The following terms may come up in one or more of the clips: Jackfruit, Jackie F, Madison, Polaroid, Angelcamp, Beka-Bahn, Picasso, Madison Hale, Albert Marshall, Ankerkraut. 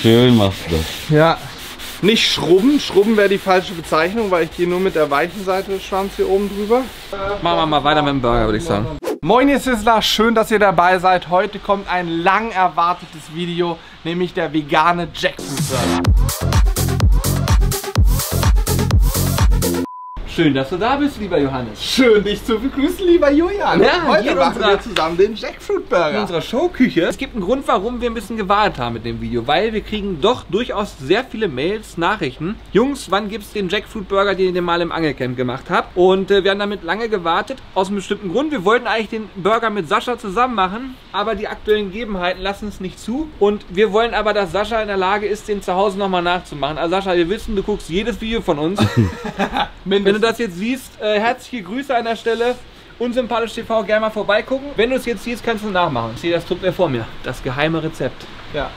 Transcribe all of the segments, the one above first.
Schön machst du das. Ja. Nicht schrubben. Schrubben wäre die falsche Bezeichnung, weil ich gehe nur mit der weichen Seite des Schwanzes hier oben drüber. Machen wir mal weiter mit dem Burger, würde ich sagen. Moin ihr Sizzler, schön, dass ihr dabei seid. Heute kommt ein lang erwartetes Video, nämlich der vegane Jackfruit-Burger. Schön, dass du da bist, lieber Johannes. Schön, dich zu begrüßen, lieber Julian. Ja, heute machen wir zusammen den Jackfruit-Burger. In unserer Showküche. Es gibt einen Grund, warum wir ein bisschen gewartet haben mit dem Video. Weil wir kriegen doch durchaus sehr viele Mails, Nachrichten. Jungs, wann gibt es den Jackfruit-Burger, den ihr mal im Angelcamp gemacht habt? Und wir haben damit lange gewartet, aus einem bestimmten Grund. Wir wollten eigentlich den Burger mit Sascha zusammen machen, aber die aktuellen Gegebenheiten lassen es nicht zu. Und wir wollen aber, dass Sascha in der Lage ist, den zu Hause nochmal nachzumachen. Also Sascha, wir wissen, du guckst jedes Video von uns. Mindestens. Das jetzt siehst, herzliche Grüße an der Stelle. Unsympathisch TV, gerne mal vorbeigucken. Wenn du es jetzt siehst, kannst du nachmachen. Ich sehe das Trupp vor mir. Das geheime Rezept. Ja.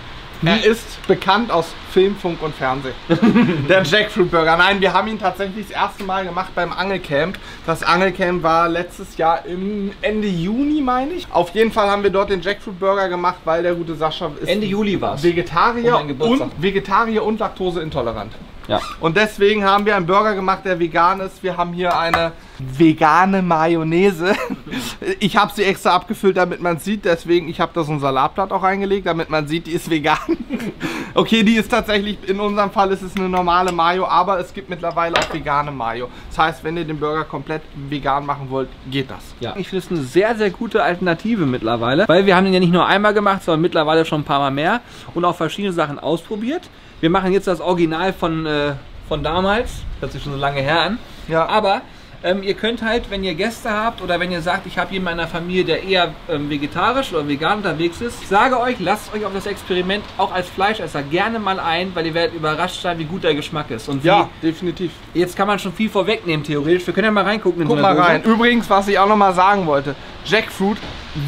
Er ist bekannt aus Film, Funk und Fernsehen. Der Jackfruit Burger. Nein, wir haben ihn tatsächlich das erste Mal gemacht beim Angelcamp. Das Angelcamp war letztes Jahr im Ende Juni, meine ich. Auf jeden Fall haben wir dort den Jackfruit Burger gemacht, weil der gute Sascha ist Ende Juli war's. Vegetarier und Laktoseintolerant. Ja. Und deswegen haben wir einen Burger gemacht, der vegan ist. Wir haben hier eine vegane Mayonnaise. Ich habe sie extra abgefüllt, damit man sieht. Deswegen, ich habe das in ein Salatblatt auch reingelegt, damit man sieht, die ist vegan. Okay, die ist tatsächlich, in unserem Fall ist es eine normale Mayo, aber es gibt mittlerweile auch vegane Mayo. Das heißt, wenn ihr den Burger komplett vegan machen wollt, geht das. Ja, ich finde es eine sehr, sehr gute Alternative mittlerweile, weil wir haben den ja nicht nur einmal gemacht, sondern mittlerweile schon ein paar Mal mehr und auch verschiedene Sachen ausprobiert. Wir machen jetzt das Original von damals, das ist schon so lange her an, ja. Aber ihr könnt halt, wenn ihr Gäste habt oder wenn ihr sagt, ich habe jemanden in der Familie, der eher vegetarisch oder vegan unterwegs ist, ich sage euch, lasst euch auf das Experiment auch als Fleischesser gerne mal ein, weil ihr werdet überrascht sein, wie gut der Geschmack ist. Und ja, definitiv. Jetzt kann man schon viel vorwegnehmen, theoretisch. Wir können ja mal reingucken. Guck mal rein. Übrigens, was ich auch noch mal sagen wollte, Jackfruit,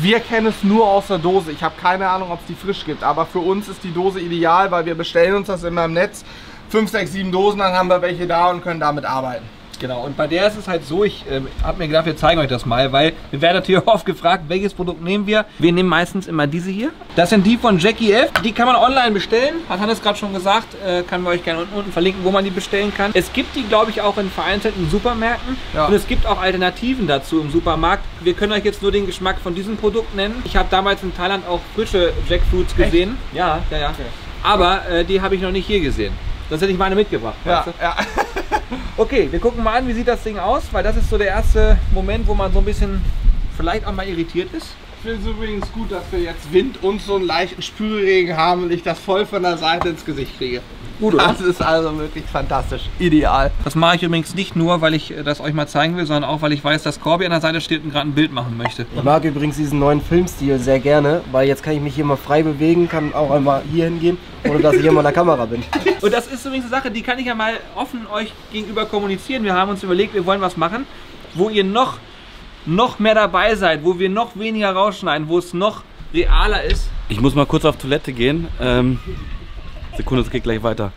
wir kennen es nur aus der Dose. Ich habe keine Ahnung, ob es die frisch gibt, aber für uns ist die Dose ideal, weil wir bestellen uns das immer im Netz. 5, 6, 7 Dosen, dann haben wir welche da und können damit arbeiten. Genau, und bei der ist es halt so, ich habe mir gedacht, wir zeigen euch das mal, weil wir werden natürlich oft gefragt, welches Produkt nehmen wir. Wir nehmen meistens immer diese hier. Das sind die von Jackie F. Die kann man online bestellen, hat Hannes gerade schon gesagt, können wir euch gerne unten verlinken, wo man die bestellen kann. Es gibt die, glaube ich, auch in vereinzelten Supermärkten, ja. Und es gibt auch Alternativen dazu im Supermarkt. Wir können euch jetzt nur den Geschmack von diesem Produkt nennen. Ich habe damals in Thailand auch frische Jackfruits gesehen. Echt? Ja, ja, ja. Okay. Aber die habe ich noch nicht hier gesehen. Sonst hätte ich meine mitgebracht. Ja, weißt du? Ja. Okay, wir gucken mal an, wie sieht das Ding aus, weil das ist so der erste Moment, wo man so ein bisschen vielleicht auch mal irritiert ist. Ich finde es übrigens gut, dass wir jetzt Wind und so einen leichten Spülregen haben und ich das voll von der Seite ins Gesicht kriege. Gut, oder? Das ist also wirklich fantastisch, ideal. Das mache ich übrigens nicht nur, weil ich das euch mal zeigen will, sondern auch, weil ich weiß, dass Corby an der Seite steht und gerade ein Bild machen möchte. Ich mag übrigens diesen neuen Filmstil sehr gerne, weil jetzt kann ich mich hier mal frei bewegen, kann auch einmal hier hingehen, ohne dass ich immer an der Kamera bin. Und das ist übrigens eine Sache, die kann ich ja mal offen euch gegenüber kommunizieren. Wir haben uns überlegt, wir wollen was machen, wo ihr noch mehr dabei seid, wo wir noch weniger rausschneiden, wo es noch realer ist. Ich muss mal kurz auf Toilette gehen. Sekunde, es geht gleich weiter.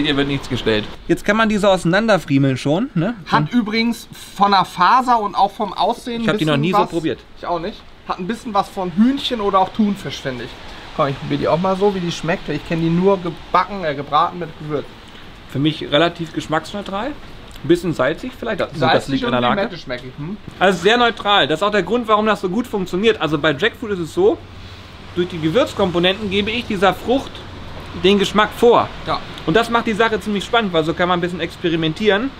Hier wird nichts gestellt. Jetzt kann man die so auseinanderfriemeln schon. Ne? Hat übrigens von der Faser und auch vom Aussehen. Ich habe die noch nie so probiert. Ich auch nicht. Hat ein bisschen was von Hühnchen oder auch Thunfisch, finde ich. Komm, ich probiere die auch mal so, wie die schmeckt. Ich kenne die nur gebacken, gebraten mit Gewürz. Für mich relativ geschmacksneutral. Ein bisschen salzig vielleicht, das liegt an der Lage. Also sehr neutral, das ist auch der Grund, warum das so gut funktioniert. Also bei Jackfruit ist es so, durch die Gewürzkomponenten gebe ich dieser Frucht den Geschmack vor. Ja. Und das macht die Sache ziemlich spannend, weil so kann man ein bisschen experimentieren.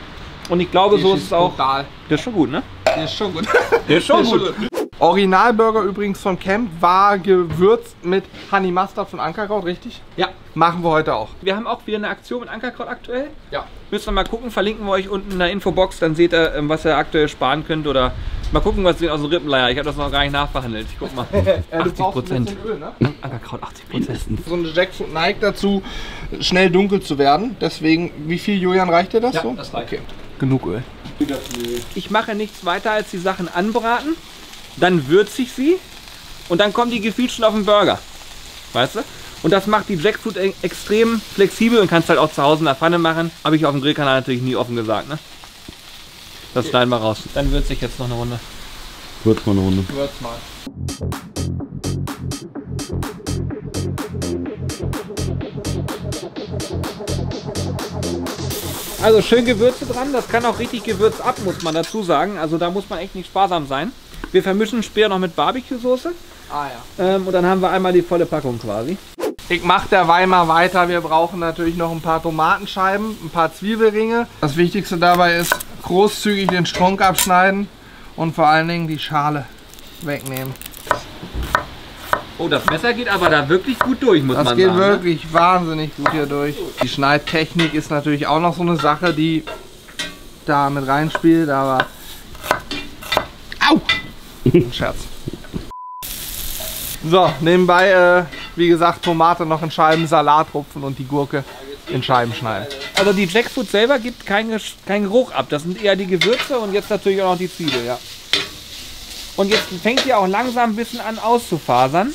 Und ich glaube, so ist es auch. Der ist schon gut, ne? Der ist schon gut. Der ist schon gut. Originalburger übrigens vom Camp war gewürzt mit Honey Mustard von Ankerkraut, richtig? Ja. Machen wir heute auch. Wir haben auch wieder eine Aktion mit Ankerkraut aktuell. Ja. Müssen wir mal gucken, verlinken wir euch unten in der Infobox, dann seht ihr, was ihr aktuell sparen könnt oder mal gucken, was ihr aus dem Rippenleier. Ich habe das noch gar nicht nachverhandelt. Ich guck mal. 80%. Öl, ne? Ankerkraut 80%. So eine Jackfruit neigt dazu, schnell dunkel zu werden. Deswegen, wie viel, Julian, reicht dir das? Ja, so? Das reicht. Okay. Genug Öl. Ich mache nichts weiter als die Sachen anbraten. Dann würze ich sie und dann kommen die gefilzt auf den Burger, weißt du? Und das macht die Jackfruit extrem flexibel und kannst halt auch zu Hause in der Pfanne machen. Habe ich auf dem Grillkanal natürlich nie offen gesagt, ne? Das okay. Schneiden wir raus. Dann würze ich jetzt noch eine Runde. Würz mal eine Runde. Würz mal. Also schön Gewürze dran. Das kann auch richtig Gewürz ab, muss man dazu sagen. Also da muss man echt nicht sparsam sein. Wir vermischen später noch mit Barbecue-Soße. Ah ja. Und dann haben wir einmal die volle Packung quasi. Ich mache derweil mal weiter. Wir brauchen natürlich noch ein paar Tomatenscheiben, ein paar Zwiebelringe. Das Wichtigste dabei ist, großzügig den Strunk abschneiden und vor allen Dingen die Schale wegnehmen. Oh, das Messer geht aber da wirklich gut durch, muss man sagen. Das geht wirklich wahnsinnig gut hier durch. Die Schneidtechnik ist natürlich auch noch so eine Sache, die da mit reinspielt, aber... Au! Ein Scherz. So, nebenbei, wie gesagt, Tomate noch in Scheiben, Salat rupfen und die Gurke in Scheiben schneiden. Also die Jackfruit selber gibt keinen Geruch ab. Das sind eher die Gewürze und jetzt natürlich auch noch die Zwiebel, ja. Und jetzt fängt die auch langsam ein bisschen an auszufasern.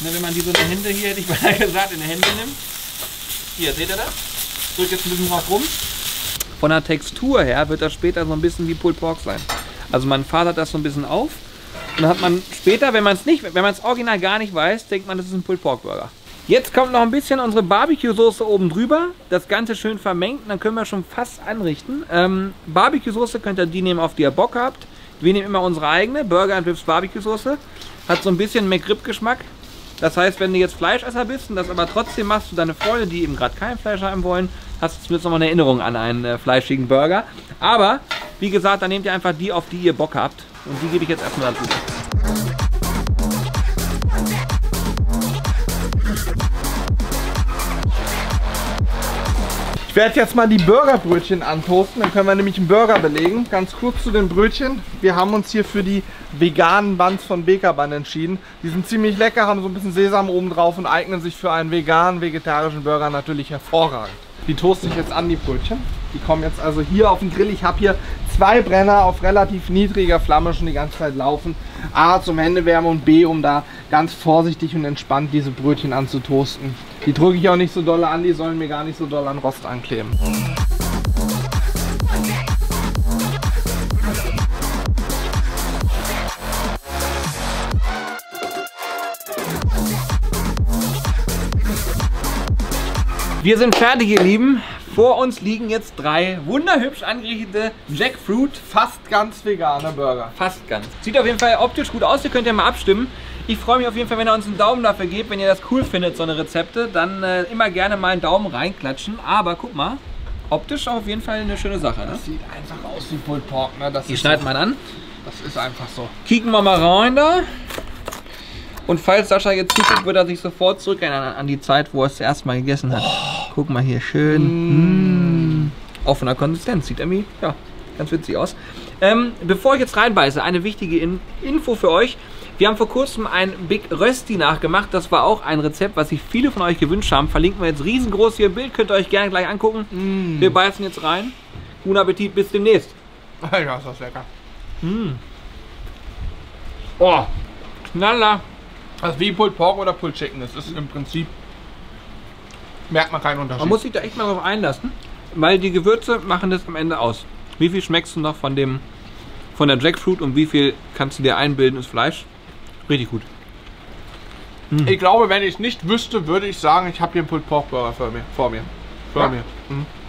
Ne, wenn man die so in die Hände hier, hätte ich mal gesagt, in die Hände nimmt. Hier, seht ihr das? Drückt jetzt ein bisschen drauf rum. Von der Textur her wird das später so ein bisschen wie Pulled Pork sein. Also man fasert das so ein bisschen auf. Und dann hat man später, wenn man es original gar nicht weiß, denkt man, das ist ein Pulled Pork Burger. Jetzt kommt noch ein bisschen unsere Barbecue-Soße oben drüber. Das Ganze schön vermengt, dann können wir schon fast anrichten. Barbecue-Soße könnt ihr die nehmen, auf die ihr Bock habt. Wir nehmen immer unsere eigene, Burger & Ribs Barbecue-Soße. Hat so ein bisschen McRib-Geschmack. Das heißt, wenn du jetzt Fleischesser bist und das aber trotzdem machst, du deine Freunde, die eben gerade kein Fleisch haben wollen, hast du zumindest nochmal eine Erinnerung an einen fleischigen Burger. Aber, wie gesagt, dann nehmt ihr einfach die, auf die ihr Bock habt. Und die gebe ich jetzt erstmal dazu. Ich werde jetzt mal die Burgerbrötchen antoasten, dann können wir nämlich einen Burger belegen. Ganz kurz zu den Brötchen. Wir haben uns hier für die veganen Buns von Beka-Bahn entschieden. Die sind ziemlich lecker, haben so ein bisschen Sesam oben drauf und eignen sich für einen veganen, vegetarischen Burger natürlich hervorragend. Die toaste ich jetzt an, die Brötchen. Die kommen jetzt also hier auf den Grill. Ich habe hier zwei Brenner auf relativ niedriger Flamme schon die ganze Zeit laufen. A, zum Händewärmen und B, um da ganz vorsichtig und entspannt diese Brötchen anzutoasten. Die drücke ich auch nicht so doll an, die sollen mir gar nicht so doll an Rost ankleben. Wir sind fertig, ihr Lieben. Vor uns liegen jetzt drei wunderhübsch angerichtete Jackfruit, fast ganz vegane Burger. Fast ganz. Sieht auf jeden Fall optisch gut aus, ihr könnt ja mal abstimmen. Ich freue mich auf jeden Fall, wenn ihr uns einen Daumen dafür gebt, wenn ihr das cool findet, so eine Rezepte. Dann immer gerne mal einen Daumen reinklatschen. Aber guck mal, optisch auf jeden Fall eine schöne Sache. Das sieht einfach aus wie Pulled Pork. Ne? Die schneidet man an. Das ist einfach so. Kicken wir mal rein da. Und falls Sascha jetzt zuguckt, wird er sich sofort zurück erinnern an die Zeit, wo er es das erste Mal gegessen hat. Oh. Guck mal hier, schön. Mm. Auch von der Konsistenz, sieht irgendwie, ja, ganz witzig aus. Bevor ich jetzt reinbeiße, eine wichtige Info für euch. Wir haben vor kurzem ein Big Rösti nachgemacht. Das war auch ein Rezept, was sich viele von euch gewünscht haben. Verlinken wir jetzt riesengroß hier im Bild, könnt ihr euch gerne gleich angucken. Mm. Wir beißen jetzt rein. Guten Appetit, bis demnächst. Ja, ist das lecker. Mm. Oh, knaller. Also wie Pulled Pork oder Pulled Chicken, das ist im Prinzip, merkt man keinen Unterschied. Man muss sich da echt mal drauf einlassen, weil die Gewürze machen das am Ende aus. Wie viel schmeckst du noch von der Jackfruit und wie viel kannst du dir einbilden ins Fleisch? Richtig gut. Mhm. Ich glaube, wenn ich es nicht wüsste, würde ich sagen, ich habe hier einen Pulled Pork Burger vor mir. Ja? Mhm.